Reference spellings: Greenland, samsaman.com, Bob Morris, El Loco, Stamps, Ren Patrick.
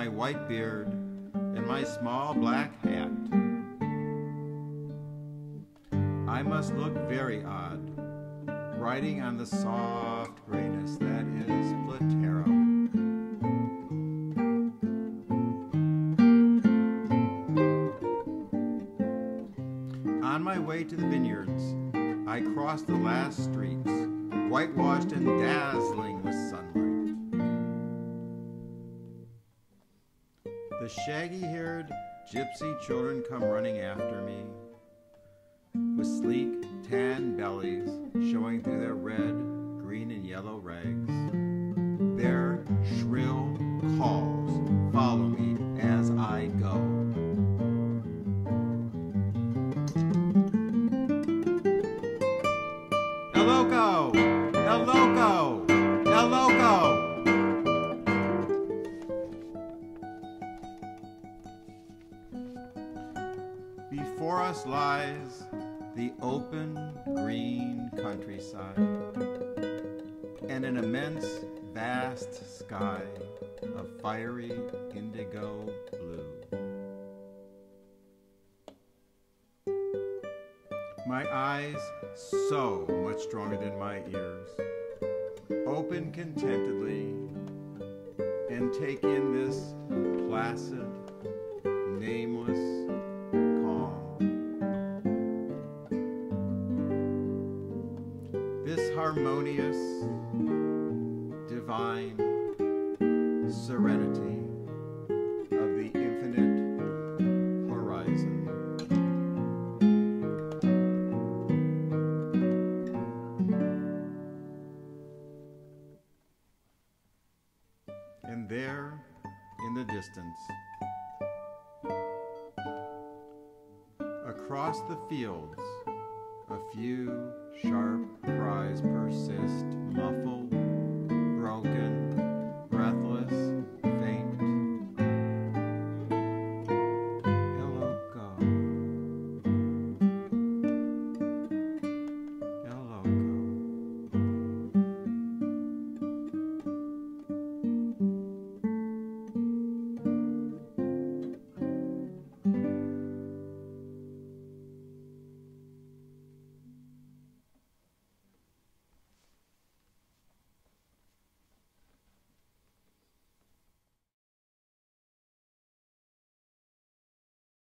my white beard and my small black hat. I must look very odd, riding on the soft grayness that is Platero. On my way to the vineyards, I crossed the last streets, whitewashed and dazzling with sunlight. The shaggy-haired gypsy children come running after me, with sleek, tan bellies showing through their red, green, and yellow rags. Their shrill calls follow me as I go. El Loco! El Loco! El Loco! Before us lies the open, green countryside and an immense, vast sky of fiery indigo blue. My eyes, so much stronger than my ears, open contentedly and take in this placid, nameless calm. This harmonious, divine serenity of the infinite horizon. And there, in the distance, across the fields, a few sharp cries persist, muffled.